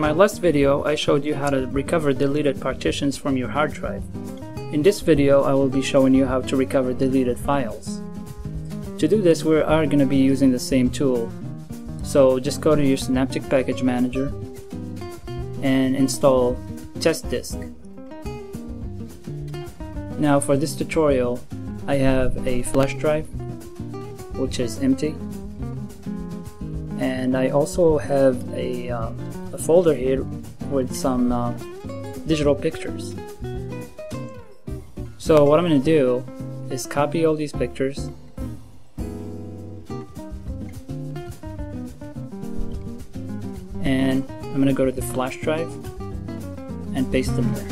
In my last video, I showed you how to recover deleted partitions from your hard drive. In this video, I will be showing you how to recover deleted files. To do this, we are going to be using the same tool. So just go to your Synaptic Package Manager and install Test Disk. Now for this tutorial, I have a flash drive, which is empty. And I also have a folder here with some digital pictures. So what I'm going to do is copy all these pictures, and I'm going to go to the flash drive and paste them there.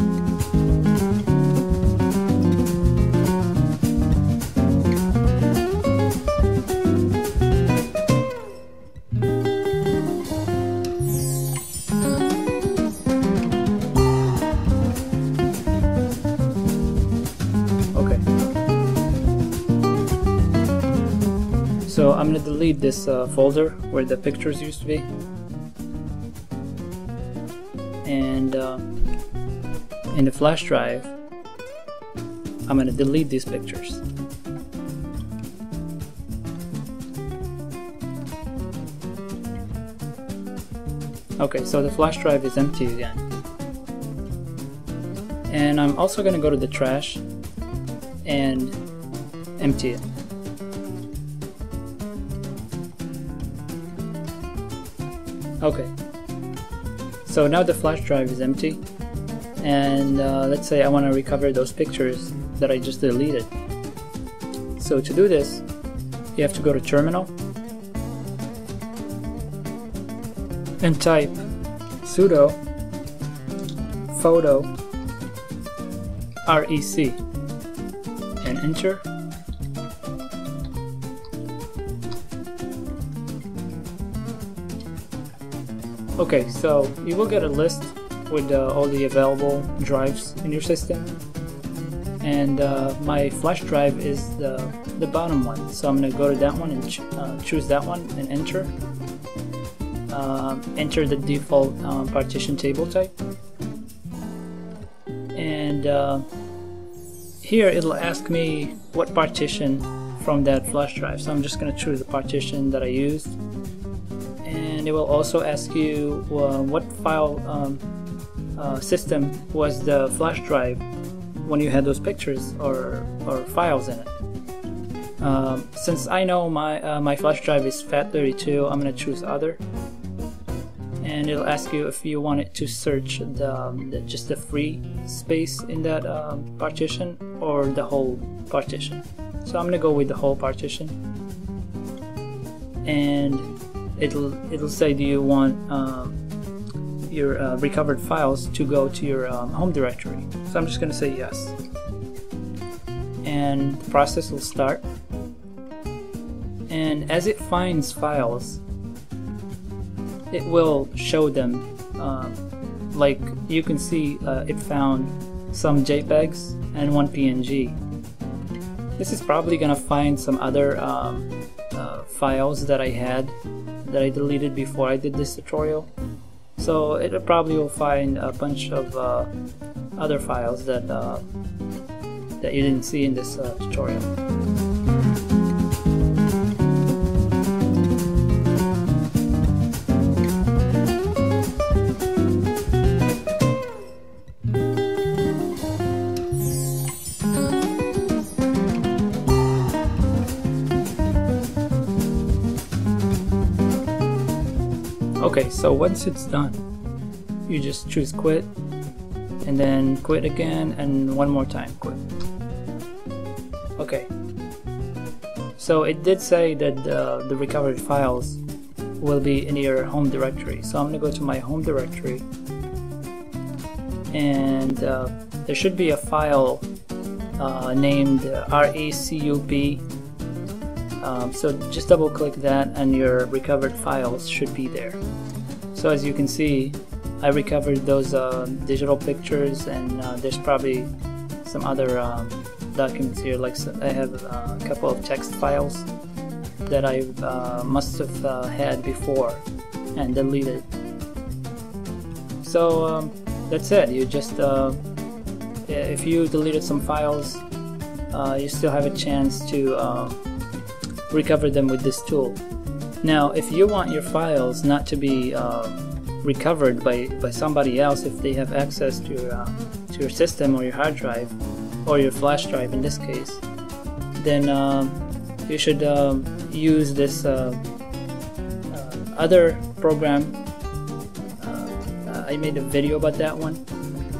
So I'm going to delete this folder where the pictures used to be, and in the flash drive I'm going to delete these pictures. Okay, so the flash drive is empty again, and I'm also going to go to the trash and empty it. Okay, so now the flash drive is empty, and let's say I want to recover those pictures that I just deleted. So to do this, you have to go to terminal and type sudo photo rec and enter. Okay, so you will get a list with all the available drives in your system, and my flash drive is the bottom one, so I'm going to go to that one and choose that one and enter. Enter the default partition table type, and here it'll ask me what partition from that flash drive, so I'm just going to choose the partition that I used. And it will also ask you what file system was the flash drive when you had those pictures or files in it. Since I know my flash drive is FAT32, I'm going to choose other, and it'll ask you if you want it to search just the free space in that partition or the whole partition. So I'm going to go with the whole partition, and it'll say, do you want your recovered files to go to your home directory? So I'm just going to say yes, and the process will start. And as it finds files, it will show them. Like you can see, it found some JPEGs and one PNG. This is probably going to find some other files that I had that I deleted before I did this tutorial, so it probably will find a bunch of other files that that you didn't see in this tutorial. Okay, so once it's done, you just choose quit, and then quit again, and one more time quit. Okay, so it did say that the recovered files will be in your home directory, so I'm gonna go to my home directory, and there should be a file named RACUB. So just double click that, and your recovered files should be there. So as you can see, I recovered those digital pictures, and there's probably some other documents here, like I have a couple of text files that I must have had before and deleted. So that's it. You just if you deleted some files, you still have a chance to recover them with this tool. Now, if you want your files not to be recovered by somebody else if they have access to your system or your hard drive or your flash drive in this case, then you should use this other program. I made a video about that one.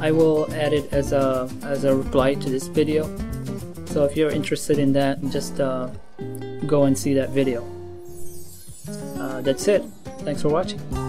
I will add it as a reply to this video. So if you're interested in that, just go and see that video. That's it. Thanks for watching.